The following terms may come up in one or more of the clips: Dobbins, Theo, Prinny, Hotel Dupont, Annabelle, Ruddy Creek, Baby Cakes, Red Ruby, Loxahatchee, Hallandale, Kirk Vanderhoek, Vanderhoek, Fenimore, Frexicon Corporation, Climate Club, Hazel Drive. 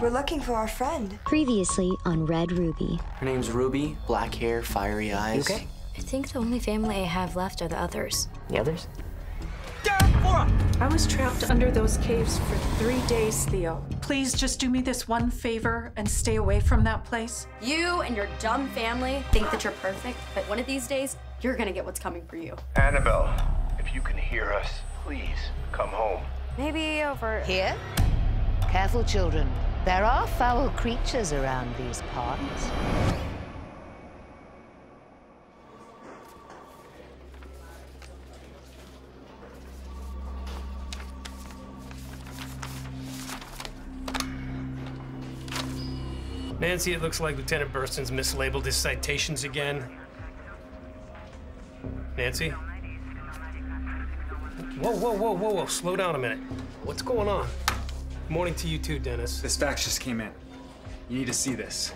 We're looking for our friend. Previously on Red Ruby. Her name's Ruby, black hair, fiery eyes. You okay? I think the only family I have left are the others. The others? I was trapped under those caves for 3 days, Theo. Please just do me this one favor and stay away from that place. You and your dumb family think that you're perfect, but one of these days, you're gonna get what's coming for you. Annabelle, if you can hear us, please come home. Maybe over here? Careful, children. There are foul creatures around these parts. Nancy, it looks like Lieutenant Burston's mislabeled his citations again. Nancy? Whoa, slow down a minute. What's going on? Good morning to you too, Dennis. This fax just came in. You need to see this.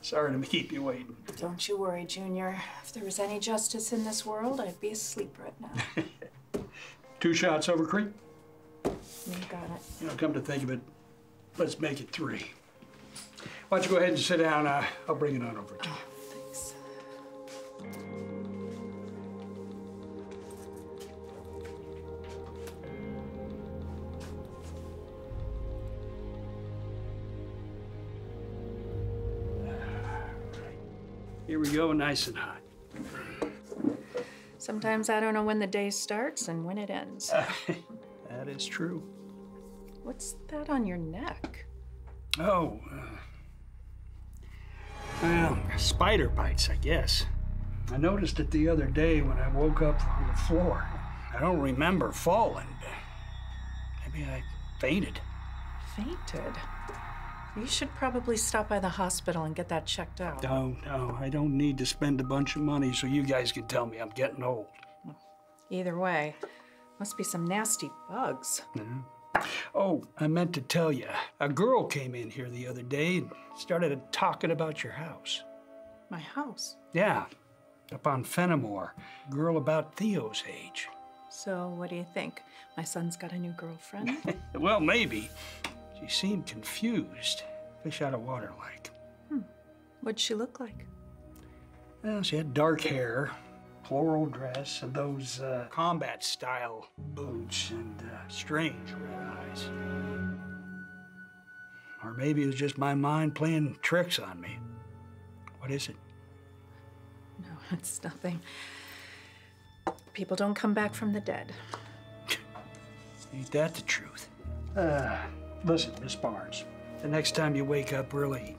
Sorry to keep you waiting. Don't you worry, Junior. If there was any justice in this world, I'd be asleep right now. 2 shots over Creek? You got it. You know, come to think of it, let's make it 3. Why don't you go ahead and sit down? I'll bring it on over to you. Thanks. Here we go, nice and hot. Sometimes I don't know when the day starts and when it ends. That is true. What's that on your neck? Oh, well, spider bites, I guess. I noticed it the other day when I woke up on the floor. I don't remember falling. Maybe I fainted. Fainted? You should probably stop by the hospital and get that checked out. No, I don't need to spend a bunch of money so you guys can tell me I'm getting old. Either way, must be some nasty bugs. Mm-hmm. Oh, I meant to tell you, a girl came in here the other day and started talking about your house. My house? Yeah, up on Fenimore. A girl about Theo's age. So what do you think? My son's got a new girlfriend? Well, maybe. She seemed confused, fish out of water like. What'd she look like? Well, she had dark hair, floral dress, and those combat-style boots and strange red eyes. Or maybe it was just my mind playing tricks on me. What is it? No, it's nothing. People don't come back from the dead. Ain't that the truth? Listen, Miss Barnes, the next time you wake up early,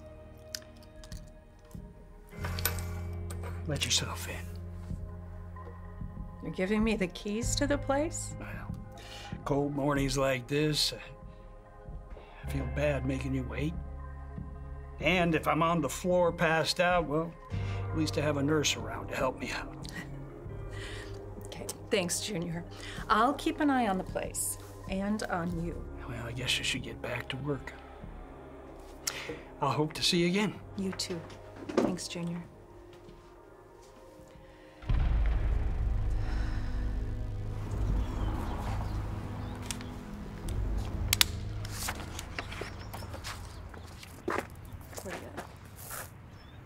let yourself in. You're giving me the keys to the place? Well, cold mornings like this, I feel bad making you wait. And if I'm on the floor passed out, well, at least I have a nurse around to help me out. Okay, thanks, Junior. I'll keep an eye on the place and on you. Well, I guess I should get back to work. I'll hope to see you again. You too. Thanks, Junior.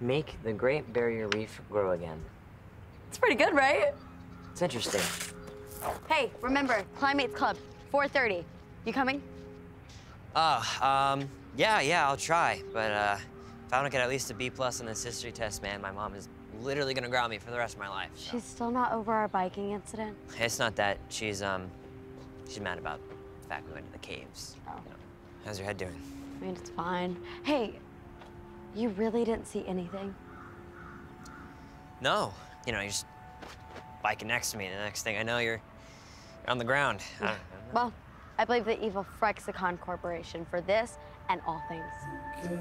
Make the Great Barrier Reef grow again. It's pretty good, right? It's interesting. Hey, remember, Climate Club, 4:30. You coming? Yeah, I'll try. But if I don't get at least a B+ in this history test, man, my mom is literally gonna ground me for the rest of my life. So. She's still not over our biking incident? It's not that. She's mad about it. fact we went to the caves. Oh. You know. How's your head doing? I mean, it's fine. Hey, you really didn't see anything? No. You know, you're just biking next to me, and the next thing I know, you're on the ground. Yeah. I don't know. Well, I blame the evil Frexicon Corporation for this and all things.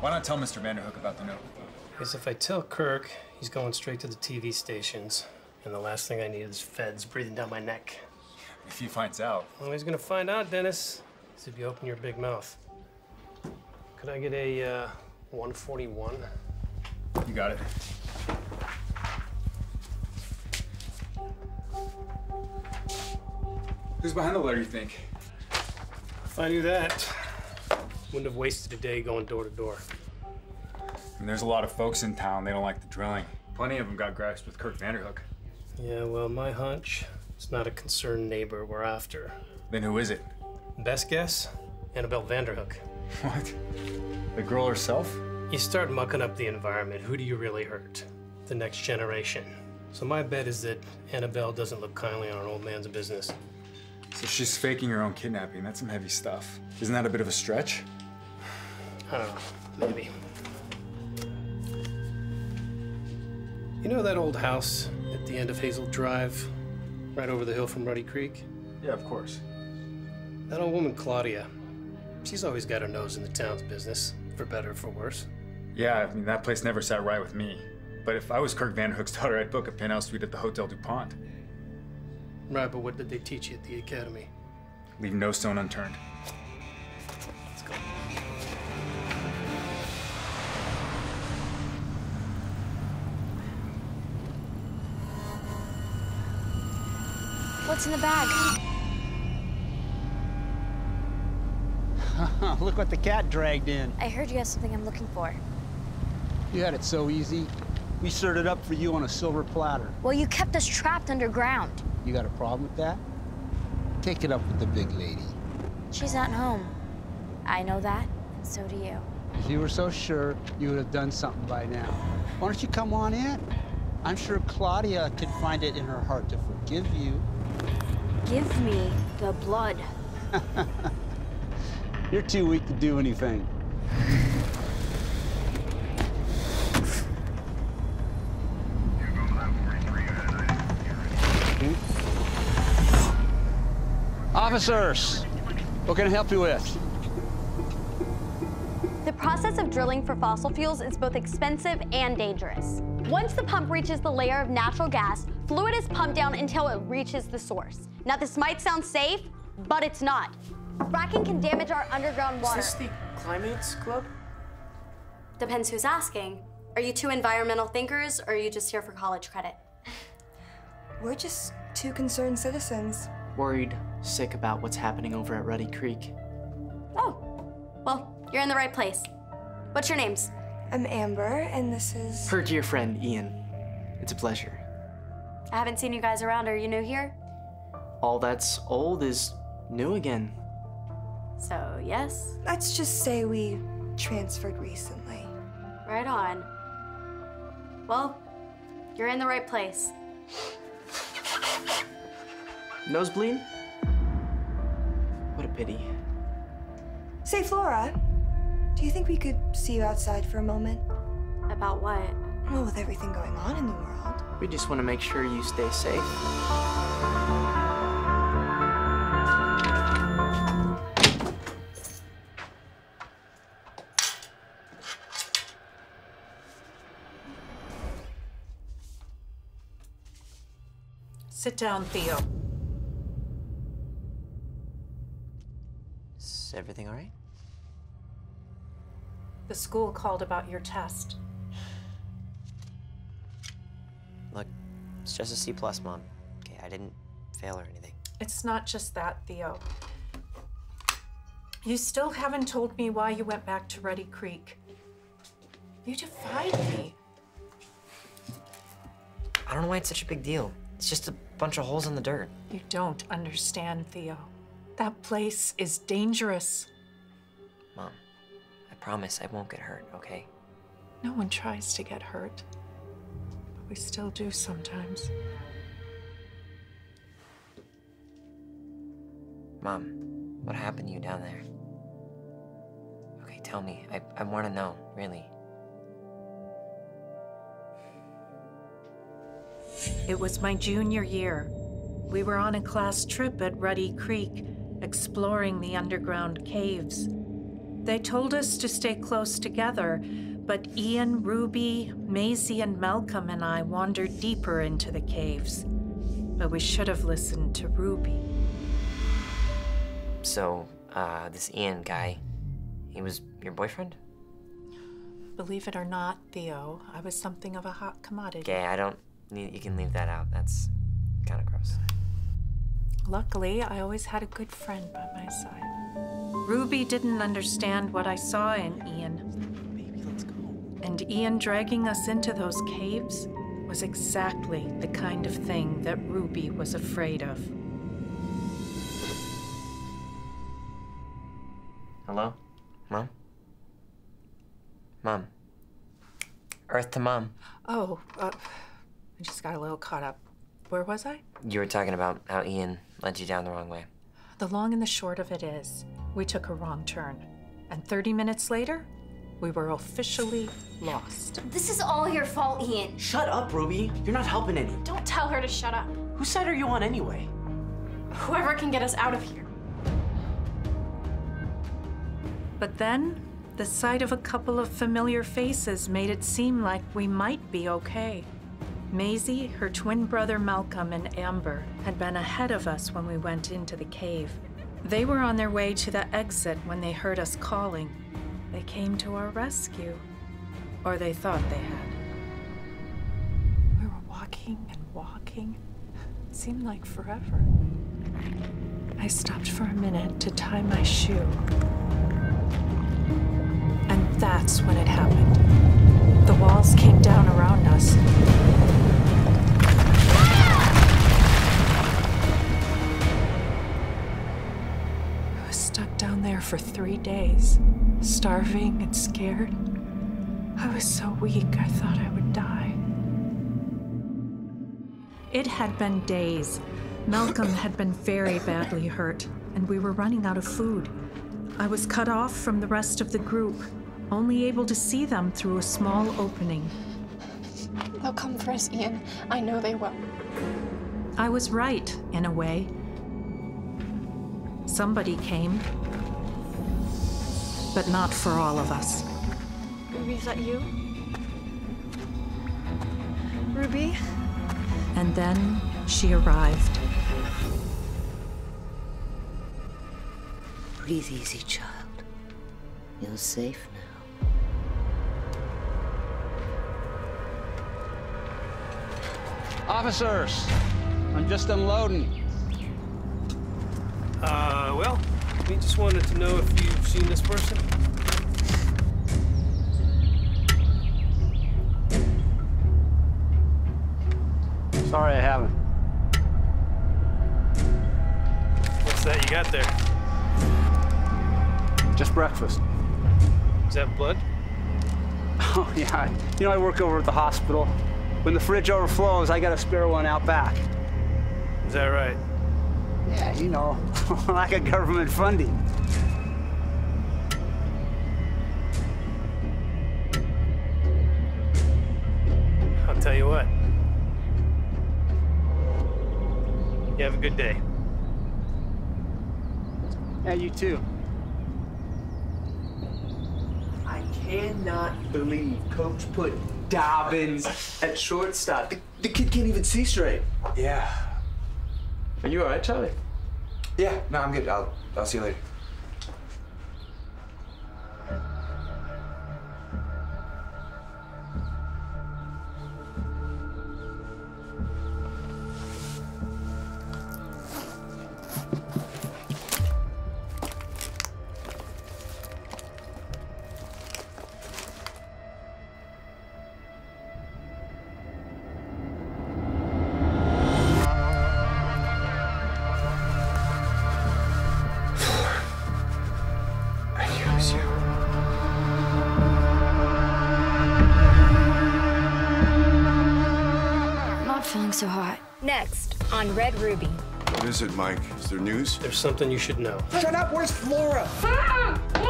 Why not tell Mr. Vanderhoek about the note? Because if I tell Kirk, he's going straight to the TV stations. And the last thing I need is feds breathing down my neck. If he finds out. Well, he's gonna find out, Dennis, is if you open your big mouth. Could I get a 141? You got it. Who's behind the letter, you think? If I knew that, wouldn't have wasted a day going door to door. And there's a lot of folks in town, they don't like the drilling. Plenty of them got grasped with Kirk Vanderhoek. Yeah, well, my hunch, it's not a concerned neighbor we're after. Then who is it? Best guess, Annabelle Vanderhoek. What? The girl herself? You start mucking up the environment, who do you really hurt? The next generation. So my bet is that Annabelle doesn't look kindly on an old man's business. So she's faking her own kidnapping. That's some heavy stuff. Isn't that a bit of a stretch? I don't know, maybe. You know that old house at the end of Hazel Drive, right over the hill from Ruddy Creek? Yeah, of course. That old woman, Claudia, she's always got her nose in the town's business, for better or for worse. Yeah, I mean, that place never sat right with me. But if I was Kirk Vanderhoek's daughter, I'd book a penthouse suite at the Hotel Dupont. Right, but what did they teach you at the academy? Leave no stone unturned. Let's go. What's in the bag? Look what the cat dragged in. I heard you have something I'm looking for. You had it so easy. We served it up for you on a silver platter. Well, you kept us trapped underground. You got a problem with that? Take it up with the big lady. She's not home. I know that, and so do you. If you were so sure, you would have done something by now. Why don't you come on in? I'm sure Claudia could find it in her heart to forgive you. Give me the blood. You're too weak to do anything. Officers, what can I help you with? The process of drilling for fossil fuels is both expensive and dangerous. Once the pump reaches the layer of natural gas, fluid is pumped down until it reaches the source. Now, this might sound safe, but it's not. Fracking can damage our underground water. Is this the Climate Club? Depends who's asking. Are you two environmental thinkers, or are you just here for college credit? We're just two concerned citizens. Worried, sick about what's happening over at Ruddy Creek. Oh, well, you're in the right place. What's your names? I'm Amber, and this is... Her dear friend, Ian. It's a pleasure. I haven't seen you guys around. Are you new here? All that's old is new again. So, yes? Let's just say we transferred recently. Right on. Well, you're in the right place. Nosebleed? What a pity. Say, Flora, do you think we could see you outside for a moment? About what? Well, with everything going on in the world. We just want to make sure you stay safe. Sit down, Theo. Is everything all right? The school called about your test. Look, it's just a C+, Mom. Okay, I didn't fail or anything. It's not just that, Theo. You still haven't told me why you went back to Ruddy Creek. You defied me. I don't know why it's such a big deal. It's just a bunch of holes in the dirt. You don't understand, Theo. That place is dangerous. Mom, I promise I won't get hurt, okay? No one tries to get hurt, but we still do sometimes. Mom, what happened to you down there? Okay, tell me. I want to know, really. It was my junior year. We were on a class trip at Ruddy Creek, exploring the underground caves. They told us to stay close together, but Ian, Ruby, Maisie, and Malcolm and I wandered deeper into the caves. But we should have listened to Ruby. So, this Ian guy, he was your boyfriend? Believe it or not, Theo, I was something of a hot commodity. Okay, I don't... You can leave that out. That's kind of gross. Luckily, I always had a good friend by my side. Ruby didn't understand what I saw in Ian. Baby, let's go. And Ian dragging us into those caves was exactly the kind of thing that Ruby was afraid of. Hello? Mom? Mom. Earth to Mom. Oh, I just got a little caught up. Where was I? You were talking about how Ian led you down the wrong way. The long and the short of it is, we took a wrong turn. And 30 minutes later, we were officially lost. This is all your fault, Ian. Shut up, Ruby. You're not helping any. Don't tell her to shut up. Whose side are you on anyway? Whoever can get us out of here. But then, the sight of a couple of familiar faces made it seem like we might be okay. Maisie, her twin brother Malcolm, and Amber had been ahead of us when we went into the cave. They were on their way to the exit when they heard us calling. They came to our rescue. Or they thought they had. We were walking and walking. It seemed like forever. I stopped for a minute to tie my shoe. And that's when it happened. The walls came down around us. For 3 days, starving and scared. I was so weak, I thought I would die. It had been days. Malcolm had been very badly hurt, and we were running out of food. I was cut off from the rest of the group, only able to see them through a small opening. They'll come for us, Ian. I know they will. I was right, in a way. Somebody came. But not for all of us. Ruby, is that you? Ruby? And then she arrived. Breathe easy, child. You're safe now. Officers! I'm just unloading. Well, we just wanted to know if you've seen this person. Sorry, I haven't. What's that you got there? Just breakfast. Is that blood? Oh, yeah. You know, I work over at the hospital. When the fridge overflows, I got a spare one out back. Is that right? Yeah, you know, lack of government funding. I'll tell you what. You have a good day. Yeah, you too. I cannot believe Coach put Dobbins at shortstop. The kid can't even see straight. Yeah. Are you all right, Charlie? Yeah, no, I'm good. I'll see you later. feeling so hot. Next on Red Ruby. What is it, Mike? Is there news? There's something you should know. Shut up! Where's Flora? Ah!